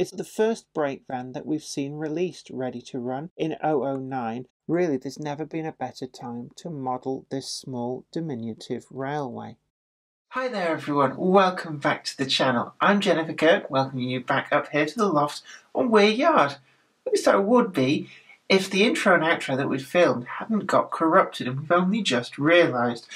It's the first brake van that we've seen released ready to run in 009. Really, there's never been a better time to model this small, diminutive railway. Hi there everyone, welcome back to the channel. I'm Jennifer Kirk, welcoming you back up here to the loft on Weir Yard. At least I would be if the intro and outro that we'd filmed hadn't got corrupted and we've only just realised.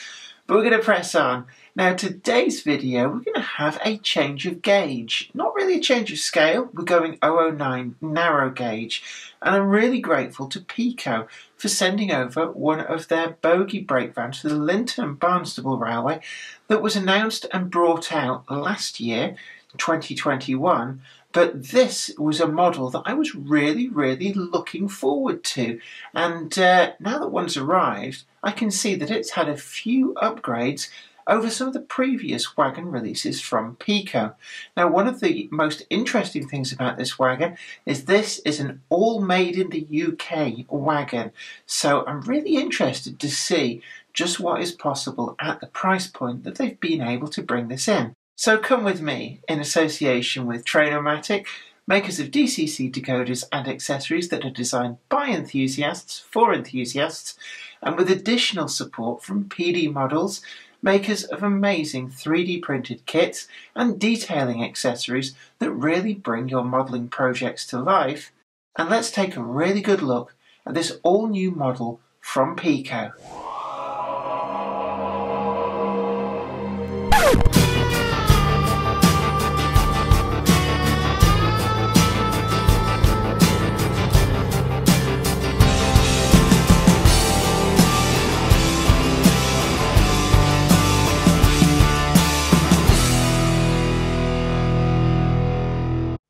But we're going to press on. Now, today's video, we're going to have a change of gauge. Not really a change of scale, we're going 009 narrow gauge. And I'm really grateful to Peco for sending over one of their bogie brake vans to the Lynton & Barnstaple Railway that was announced and brought out last year, 2021. But this was a model that I was really looking forward to. And now that one's arrived, I can see that it's had a few upgrades over some of the previous wagon releases from Peco. Now, one of the most interesting things about this wagon is this is an all made in the UK wagon. So I'm really interested to see just what is possible at the price point that they've been able to bring this in. So come with me, in association with Train-O-Matic, makers of DCC decoders and accessories that are designed by enthusiasts for enthusiasts, and with additional support from PD Models, makers of amazing 3D printed kits and detailing accessories that really bring your modelling projects to life. And let's take a really good look at this all new model from Peco.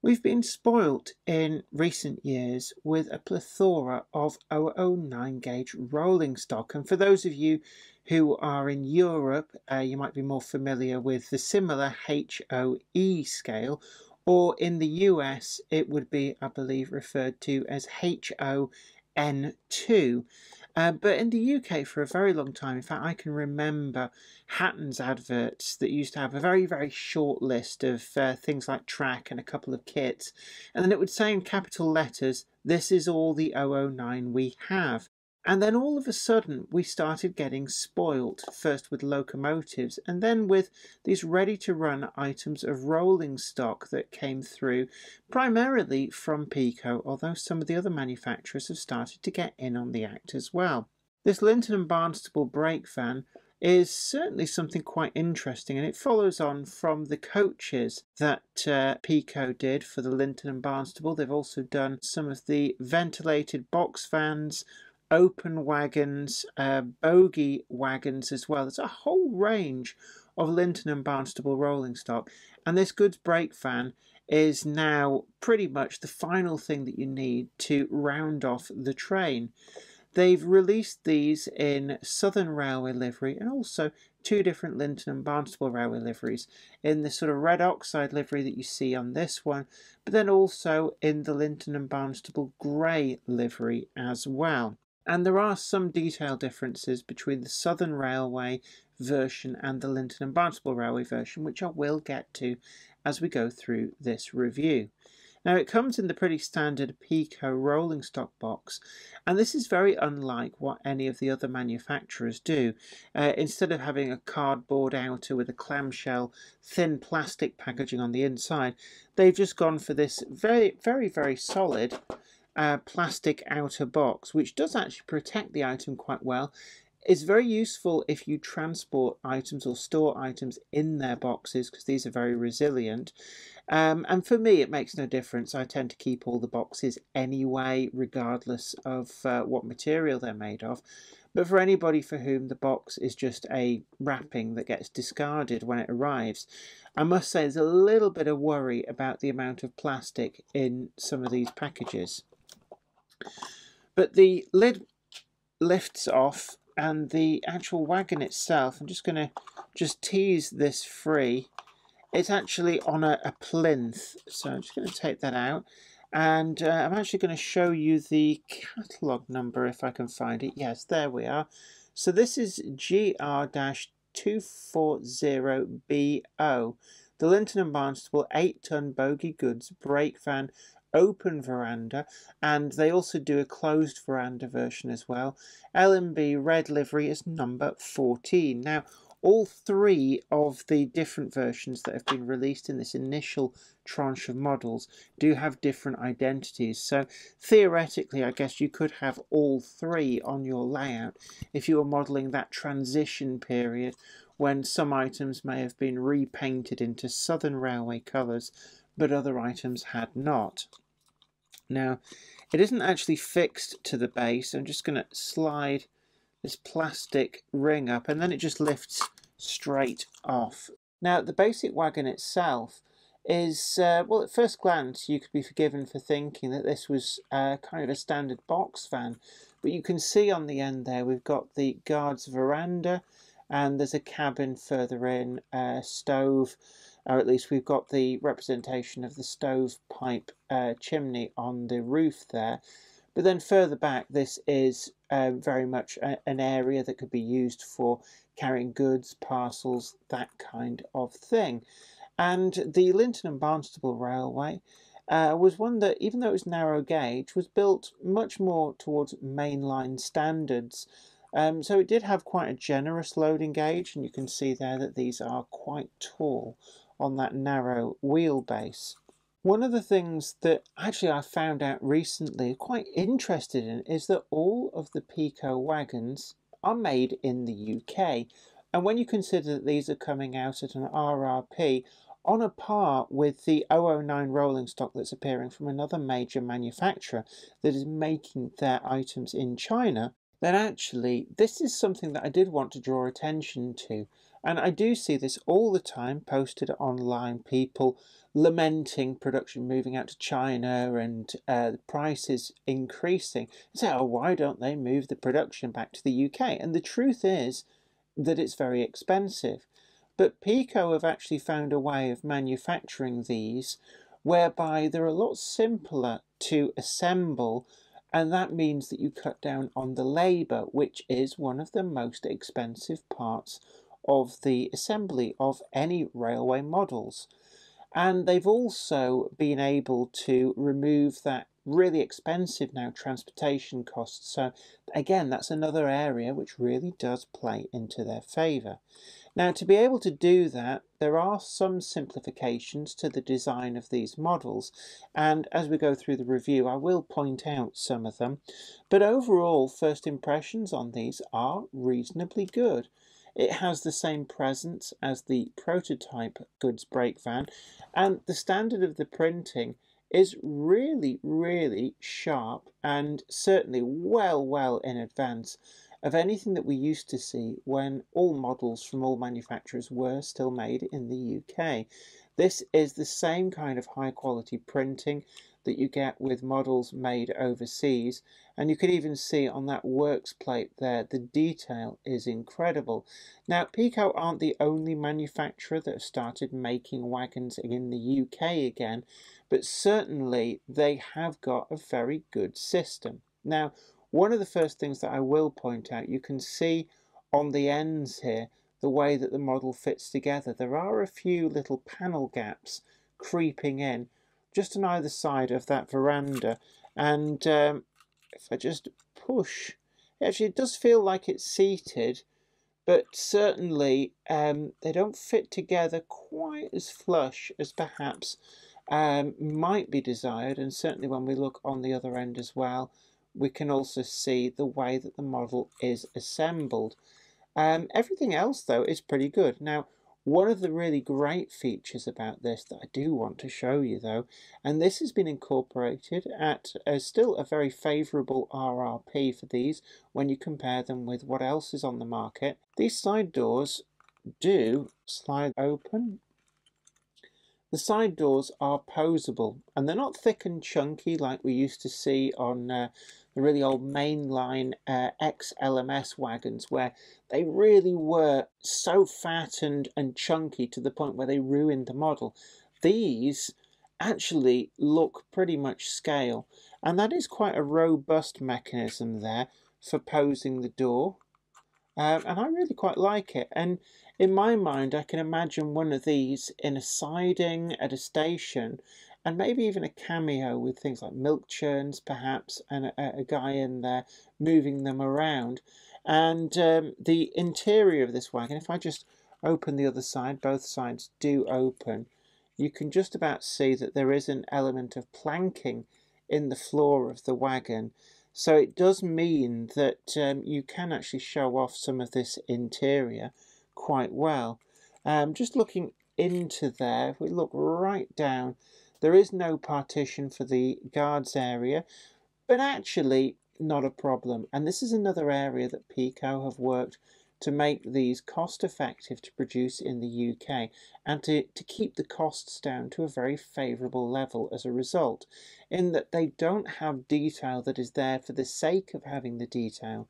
We've been spoilt in recent years with a plethora of 009 gauge rolling stock, and for those of you who are in Europe, you might be more familiar with the similar HOE scale, or in the US it would be, I believe, referred to as HON2. But in the UK for a very long time, in fact I can remember Hatton's adverts that used to have a very short list of things like track and a couple of kits, and then it would say in capital letters, this is all the 009 we have. And then all of a sudden we started getting spoilt, first with locomotives and then with these ready to run items of rolling stock that came through primarily from Peco, although some of the other manufacturers have started to get in on the act as well. This Lynton & Barnstaple brake van is certainly something quite interesting, and it follows on from the coaches that Peco did for the Lynton & Barnstaple. They've also done some of the ventilated box vans, open wagons, bogie wagons as well. There's a whole range of Lynton & Barnstaple rolling stock, and this goods brake van is now pretty much the final thing that you need to round off the train. They've released these in Southern Railway livery and also two different Lynton & Barnstaple Railway liveries, in the sort of red oxide livery that you see on this one, but then also in the Lynton & Barnstaple grey livery as well. And there are some detail differences between the Southern Railway version and the Lynton & Barnstaple Railway version, which I will get to as we go through this review. Now, it comes in the pretty standard Peco rolling stock box, and this is very unlike what any of the other manufacturers do. Instead of having a cardboard outer with a clamshell, thin plastic packaging on the inside, they've just gone for this very solid plastic outer box, which does actually protect the item quite well. It's very useful if you transport items or store items in their boxes, because these are very resilient. And for me, it makes no difference. I tend to keep all the boxes anyway, regardless of what material they're made of. But for anybody for whom the box is just a wrapping that gets discarded when it arrives, I must say there's a little bit of worry about the amount of plastic in some of these packages. But the lid lifts off, and the actual wagon itself, I'm just going to tease this free. It's actually on a plinth, so I'm just going to take that out, and I'm actually going to show you the catalogue number if I can find it. Yes, there we are. So this is GR-240BO. The the Lynton & Barnstaple 8-ton bogie goods brake van open veranda, and they also do a closed veranda version as well. L&B red livery is number 14. Now, all three of the different versions that have been released in this initial tranche of models do have different identities, so theoretically I guess you could have all three on your layout if you were modelling that transition period when some items may have been repainted into Southern Railway colours but other items had not. Now, it isn't actually fixed to the base. I'm just going to slide this plastic ring up and then it just lifts straight off. Now, the basic wagon itself is, well, at first glance you could be forgiven for thinking that this was kind of a standard box van, but you can see on the end there we've got the guard's veranda and there's a cabin further in, stove, or at least we've got the representation of the stovepipe chimney on the roof there. But then further back, this is very much an area that could be used for carrying goods, parcels, that kind of thing. And the Lynton and Barnstaple Railway was one that, even though it was narrow gauge, was built much more towards mainline standards. So it did have quite a generous loading gauge, and you can see there that these are quite tall on that narrow wheelbase. One of the things that actually I found out recently, quite interested in, is that all of the Peco wagons are made in the UK. And when you consider that these are coming out at an RRP on a par with the 009 rolling stock that's appearing from another major manufacturer that is making their items in China, then actually this is something that I did want to draw attention to. And I do see this all the time posted online, people lamenting production moving out to China and the prices increasing. They say, oh, why don't they move the production back to the UK? And the truth is that it's very expensive. But Peco have actually found a way of manufacturing these whereby they're a lot simpler to assemble, and that means that you cut down on the labour, which is one of the most expensive parts of the assembly of any railway models. And they've also been able to remove that really expensive now transportation cost. So again, that's another area which really does play into their favour. Now, to be able to do that, there are some simplifications to the design of these models, and as we go through the review I will point out some of them, but overall first impressions on these are reasonably good. It has the same presence as the prototype goods brake van, and the standard of the printing is really, really sharp and certainly well in advance of anything that we used to see when all models from all manufacturers were still made in the UK. This is the same kind of high quality printing that you get with models made overseas, and you can even see on that works plate there the detail is incredible. Now, Peco aren't the only manufacturer that have started making wagons in the UK again, but certainly they have got a very good system. Now, one of the first things that I will point out, you can see on the ends here the way that the model fits together. There are a few little panel gaps creeping in just on either side of that veranda, and if I just push, actually it does feel like it's seated, but certainly they don't fit together quite as flush as perhaps might be desired, and certainly when we look on the other end as well, we can also see the way that the model is assembled. Everything else though is pretty good. Now, one of the really great features about this that I do want to show you though, and this has been incorporated at still a very favourable RRP for these when you compare them with what else is on the market, these side doors do slide open. The side doors are posable, and they're not thick and chunky like we used to see on the really old mainline ex-LMS wagons, where they really were so fattened and chunky to the point where they ruined the model. These actually look pretty much scale, and that is quite a robust mechanism there for posing the door and I really quite like it. And in my mind, I can imagine one of these in a siding at a station, and maybe even a cameo with things like milk churns, perhaps, and a guy in there moving them around. And the interior of this wagon, if I just open the other side, both sides do open, you can just about see that there is an element of planking in the floor of the wagon. So it does mean that you can actually show off some of this interior quite well. Just looking into there, if we look right down, there is no partition for the guards area, but actually not a problem. And this is another area that Peco have worked to make these cost effective to produce in the UK, and to keep the costs down to a very favourable level as a result, in that they don't have detail that is there for the sake of having the detail.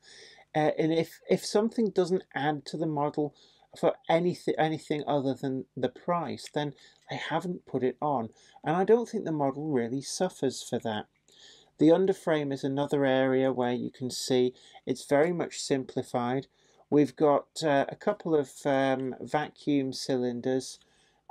And if something doesn't add to the model for anything other than the price, then they haven't put it on, and I don't think the model really suffers for that. The underframe is another area where you can see it's very much simplified. We've got a couple of vacuum cylinders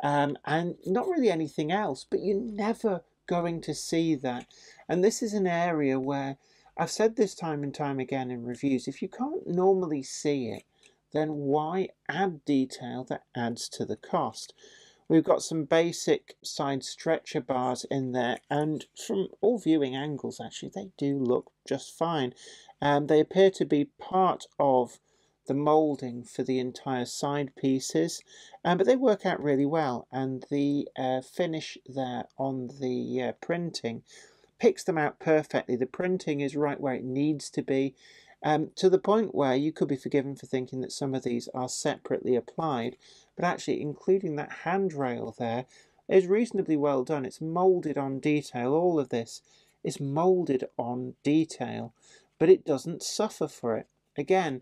and not really anything else, but you're never going to see that. And this is an area where I've said this time and time again in reviews, if you can't normally see it, then why add detail that adds to the cost? We've got some basic side stretcher bars in there, and from all viewing angles, actually, they do look just fine. They appear to be part of the moulding for the entire side pieces, but they work out really well, and the finish there on the printing picks them out perfectly. The printing is right where it needs to be, to the point where you could be forgiven for thinking that some of these are separately applied, but actually including that handrail there is reasonably well done. It's moulded on detail. All of this is moulded on detail, but it doesn't suffer for it. Again,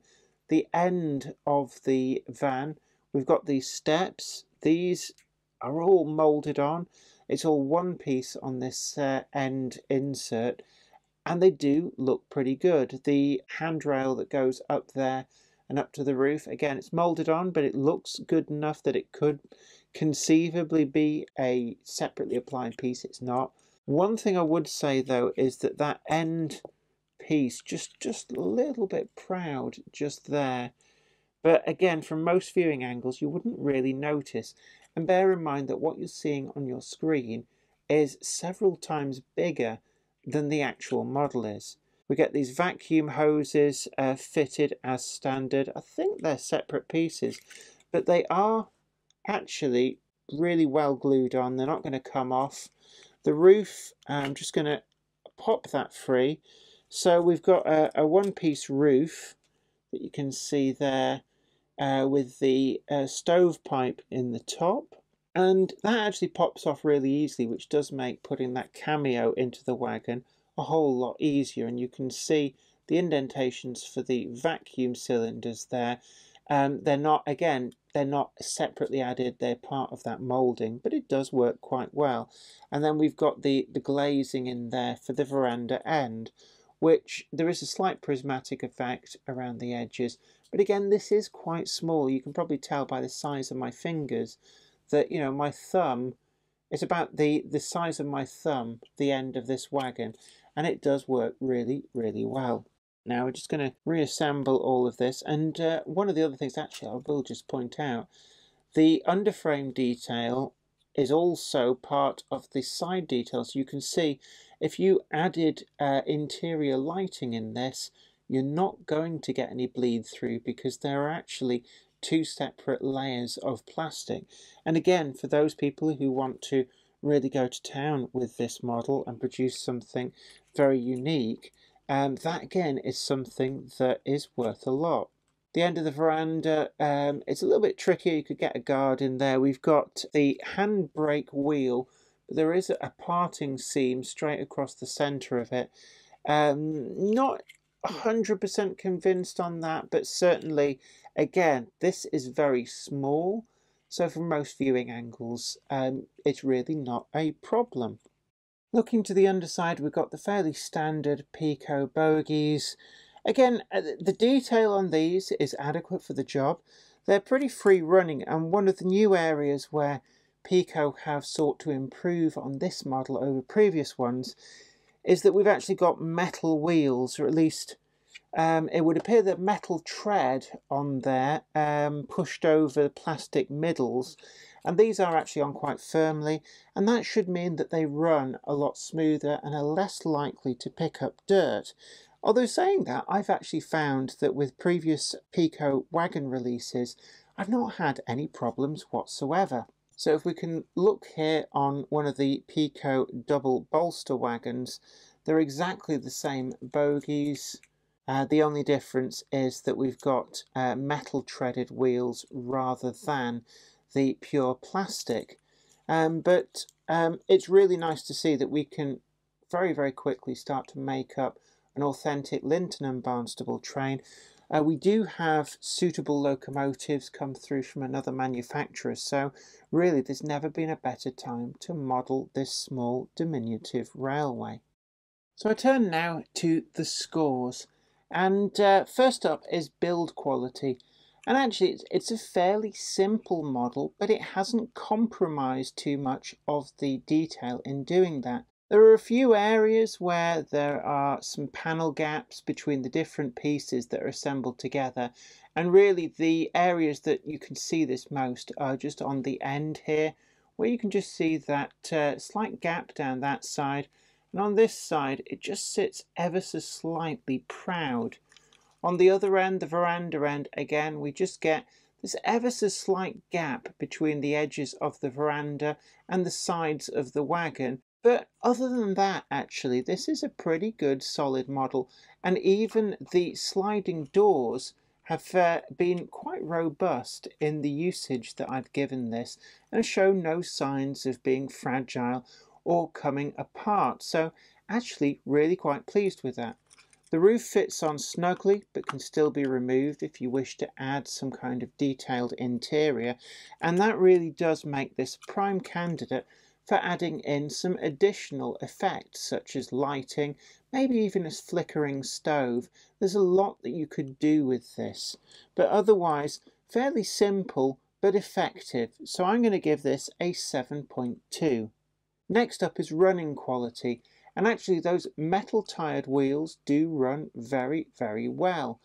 the end of the van, we've got these steps. These are all moulded on. It's all one piece on this end insert, and they do look pretty good. The handrail that goes up there and up to the roof, again, it's moulded on, but it looks good enough that it could conceivably be a separately applied piece. It's not. One thing I would say, though, is that that end piece just a little bit proud just there, but again, from most viewing angles you wouldn't really notice. And bear in mind that what you're seeing on your screen is several times bigger than the actual model is. We get these vacuum hoses fitted as standard. I think they're separate pieces, but they are actually really well glued on. They're not going to come off. The roof, I'm just going to pop that free. So we've got a one-piece roof that you can see there with the stovepipe in the top. And that actually pops off really easily, which does make putting that cameo into the wagon a whole lot easier. And you can see the indentations for the vacuum cylinders there. They're not, again, they're not separately added. They're part of that moulding, but it does work quite well. And then we've got the glazing in there for the veranda end, which there is a slight prismatic effect around the edges. But again, this is quite small. You can probably tell by the size of my fingers that, you know, my thumb, it's about the size of my thumb, the end of this wagon, and it does work really, really well. Now we're just going to reassemble all of this, and one of the other things, actually, I will just point out, the underframe detail is also part of the side details. You can see if you added interior lighting in this, you're not going to get any bleed through, because there are actually two separate layers of plastic. And again, for those people who want to really go to town with this model and produce something very unique, that again is something that is worth a lot. The end of the veranda, it's a little bit trickier. You could get a guard in there. We've got the handbrake wheel, but there is a parting seam straight across the centre of it. Not 100% convinced on that, but certainly, again, this is very small. So from most viewing angles, it's really not a problem. Looking to the underside, we've got the fairly standard Peco bogies. Again, the detail on these is adequate for the job. They're pretty free running, and one of the new areas where Peco have sought to improve on this model over previous ones is that we've actually got metal wheels, or at least it would appear that metal tread on there, pushed over plastic middles, and these are actually on quite firmly, and that should mean that they run a lot smoother and are less likely to pick up dirt. Although saying that, I've actually found that with previous Peco wagon releases, I've not had any problems whatsoever. So if we can look here on one of the Peco double bolster wagons, they're exactly the same bogies. The only difference is that we've got metal treaded wheels rather than the pure plastic. But it's really nice to see that we can very, very quickly start to make up an authentic Lynton and Barnstaple train. We do have suitable locomotives come through from another manufacturer, so really there's never been a better time to model this small diminutive railway. So I turn now to the scores, and first up is build quality. And actually it's a fairly simple model, but it hasn't compromised too much of the detail in doing that. There are a few areas where there are some panel gaps between the different pieces that are assembled together, and really the areas that you can see this most are just on the end here, where you can just see that slight gap down that side, and on this side it just sits ever so slightly proud. On the other end, the veranda end, again we just get this ever so slight gap between the edges of the veranda and the sides of the wagon. But other than that, actually, this is a pretty good solid model, and even the sliding doors have been quite robust in the usage that I've given this and show no signs of being fragile or coming apart, so actually really quite pleased with that. The roof fits on snugly but can still be removed if you wish to add some kind of detailed interior, and that really does make this a prime candidate for adding in some additional effects such as lighting, maybe even a flickering stove. There's a lot that you could do with this, but otherwise fairly simple but effective, so I'm going to give this a 7.2. Next up is running quality, and actually those metal tired wheels do run very, very well.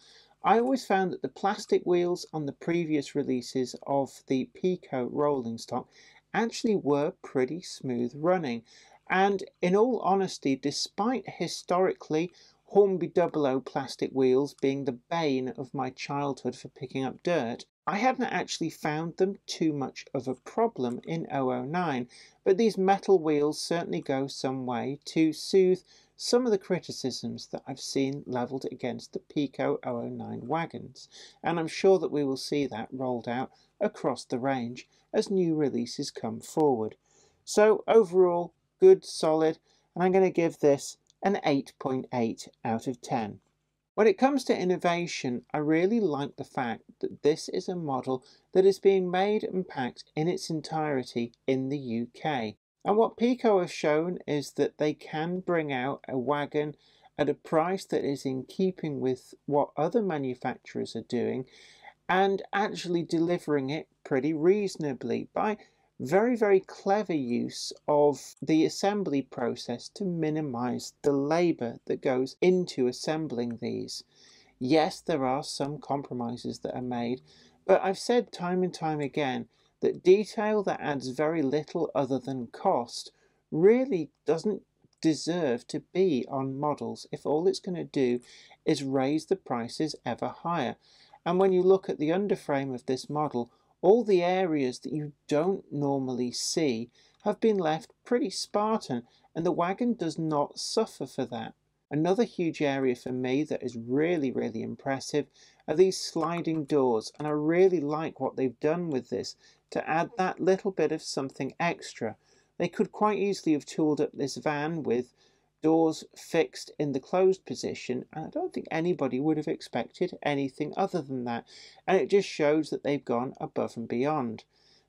I always found that the plastic wheels on the previous releases of the Peco rolling stock actually were pretty smooth running, and in all honesty, despite historically Hornby 00 plastic wheels being the bane of my childhood for picking up dirt, I hadn't actually found them too much of a problem in 009, but these metal wheels certainly go some way to soothe some of the criticisms that I've seen levelled against the Peco 009 wagons, and I'm sure that we will see that rolled out across the range as new releases come forward. So overall, good, solid, and I'm going to give this an 8.8 out of 10. When it comes to innovation, I really like the fact that this is a model that is being made and packed in its entirety in the UK. And what Peco have shown is that they can bring out a wagon at a price that is in keeping with what other manufacturers are doing, and actually delivering it pretty reasonably by very, very clever use of the assembly process to minimize the labor that goes into assembling these. Yes, there are some compromises that are made, but I've said time and time again that detail that adds very little other than cost really doesn't deserve to be on models if all it's going to do is raise the prices ever higher. And when you look at the underframe of this model, all the areas that you don't normally see have been left pretty spartan, and the wagon does not suffer for that. Another huge area for me that is really, really impressive are these sliding doors, and I really like what they've done with this to add that little bit of something extra. They could quite easily have tooled up this van with doors fixed in the closed position, and I don't think anybody would have expected anything other than that, and it just shows that they've gone above and beyond.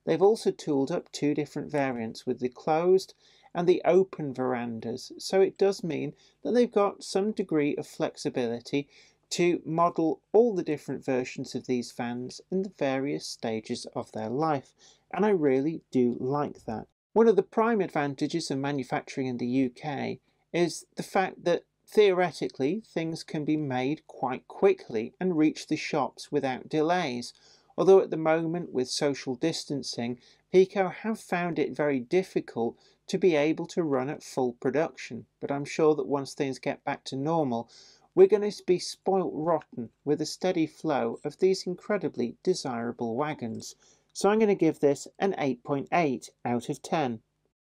They've also tooled up two different variants with the closed and the open verandas, so it does mean that they've got some degree of flexibility to model all the different versions of these vans in the various stages of their life, and I really do like that. One of the prime advantages of manufacturing in the UK is the fact that theoretically things can be made quite quickly and reach the shops without delays, although at the moment with social distancing, Peco have found it very difficult to be able to run at full production. But I'm sure that once things get back to normal, we're going to be spoilt rotten with a steady flow of these incredibly desirable wagons. So I'm going to give this an 8.8 out of 10.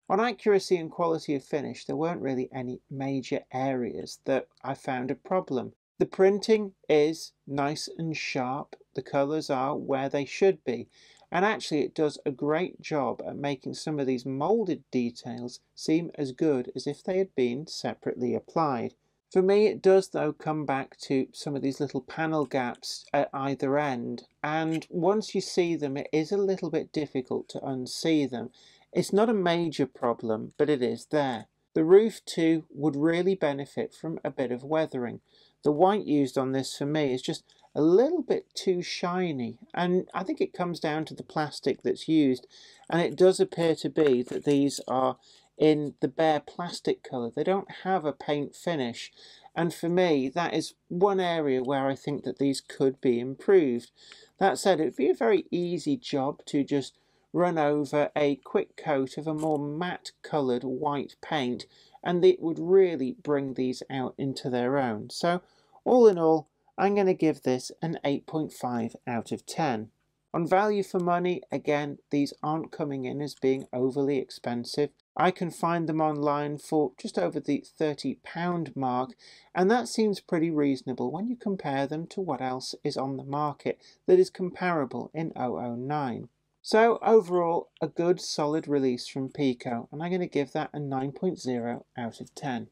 On accuracy and quality of finish, there weren't really any major areas that I found a problem. The printing is nice and sharp, the colours are where they should be, and actually it does a great job at making some of these moulded details seem as good as if they had been separately applied. For me, it does though come back to some of these little panel gaps at either end, and once you see them it is a little bit difficult to unsee them. It's not a major problem, but it is there. The roof too would really benefit from a bit of weathering. The white used on this for me is just a little bit too shiny, and I think it comes down to the plastic that's used, and it does appear to be that these are in the bare plastic colour. They don't have a paint finish, and for me that is one area where I think that these could be improved. That said, it would be a very easy job to just run over a quick coat of a more matte coloured white paint, and it would really bring these out into their own. So all in all, I'm going to give this an 8.5 out of 10. On value for money, again, these aren't coming in as being overly expensive. I can find them online for just over the £30 mark, and that seems pretty reasonable when you compare them to what else is on the market that is comparable in 009. So overall, a good solid release from Peco, and I'm going to give that a 9.0 out of 10.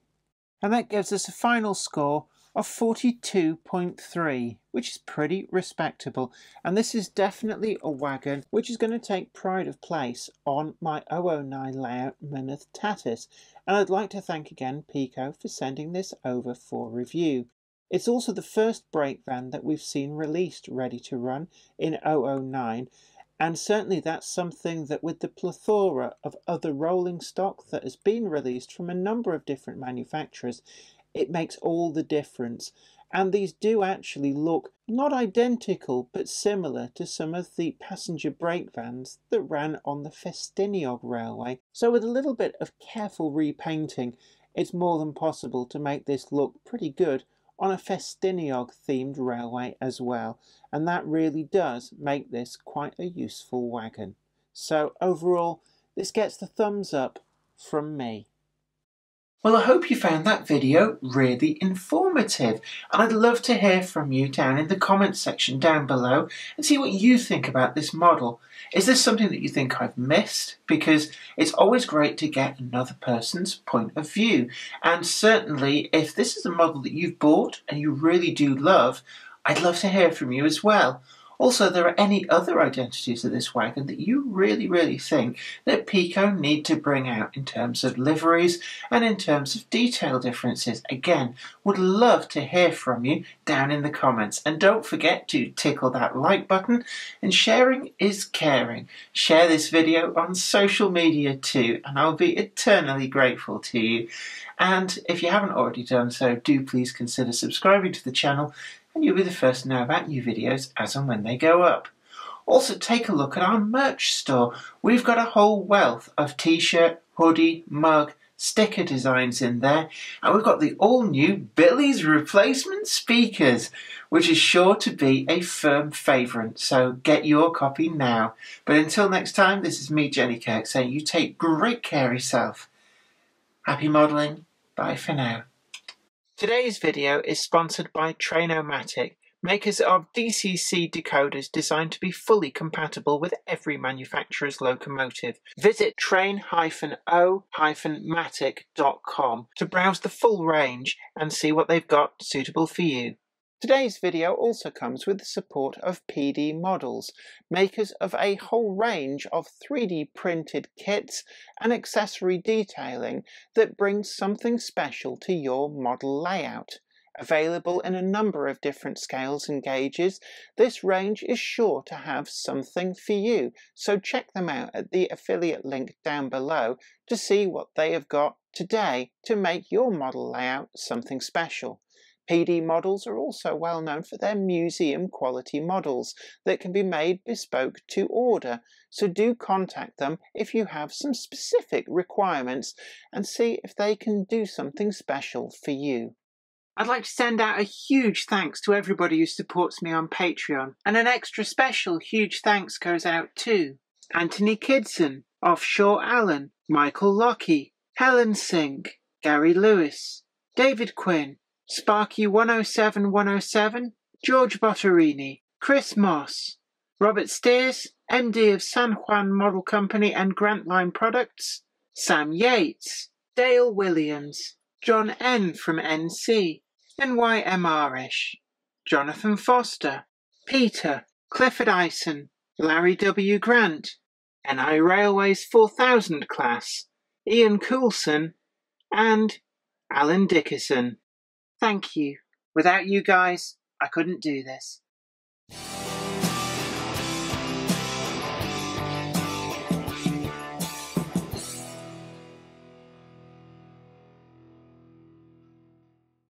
And that gives us a final score of 42.3, which is pretty respectable, and this is definitely a wagon which is going to take pride of place on my 009 layout Mynydde Tatis, and I'd like to thank again Peco for sending this over for review. It's also the first brake van that we've seen released ready to run in 009, and certainly that's something that with the plethora of other rolling stock that has been released from a number of different manufacturers, it makes all the difference, and these do actually look not identical but similar to some of the passenger brake vans that ran on the Ffestiniog Railway. So with a little bit of careful repainting, it's more than possible to make this look pretty good on a Ffestiniog themed railway as well, and that really does make this quite a useful wagon. So overall, this gets the thumbs up from me. Well, I hope you found that video really informative, and I'd love to hear from you down in the comments section down below and see what you think about this model. Is this something that you think I've missed? Because it's always great to get another person's point of view, and certainly if this is a model that you've bought and you really do love, I'd love to hear from you as well. Also, there are any other identities of this wagon that you really think that Peco need to bring out in terms of liveries and in terms of detail differences. Again, would love to hear from you down in the comments. And don't forget to tickle that like button, and sharing is caring. Share this video on social media too, and I'll be eternally grateful to you. And if you haven't already done so, do please consider subscribing to the channel, and you'll be the first to know about new videos as and when they go up. Also, take a look at our merch store. We've got a whole wealth of t-shirt, hoodie, mug, sticker designs in there, and we've got the all-new Billy's replacement speakers, which is sure to be a firm favourite, so get your copy now. But until next time, this is me, Jenny Kirk, saying you take great care of yourself. Happy modelling, bye for now. Today's video is sponsored by Train-O-Matic, makers of DCC decoders designed to be fully compatible with every manufacturer's locomotive. Visit train-o-matic.com to browse the full range and see what they've got suitable for you. Today's video also comes with the support of PD Models, makers of a whole range of 3D printed kits and accessory detailing that brings something special to your model layout. Available in a number of different scales and gauges, this range is sure to have something for you, so check them out at the affiliate link down below to see what they have got today to make your model layout something special. PD Models are also well known for their museum quality models that can be made bespoke to order, so do contact them if you have some specific requirements and see if they can do something special for you. I'd like to send out a huge thanks to everybody who supports me on Patreon, and an extra special huge thanks goes out to Anthony Kidson, Offshore Allen, Michael Lockie, Helen Singh, Gary Lewis, David Quinn, Sparky107107, George Botterini, Chris Moss, Robert Steers, MD of San Juan Model Company and Grantline Products, Sam Yates, Dale Williams, John N from NC, NYMRish, Jonathan Foster, Peter, Clifford Ison, Larry W. Grant, NI Railways 4000 class, Ian Coulson, and Alan Dickerson. Thank you. Without you guys, I couldn't do this.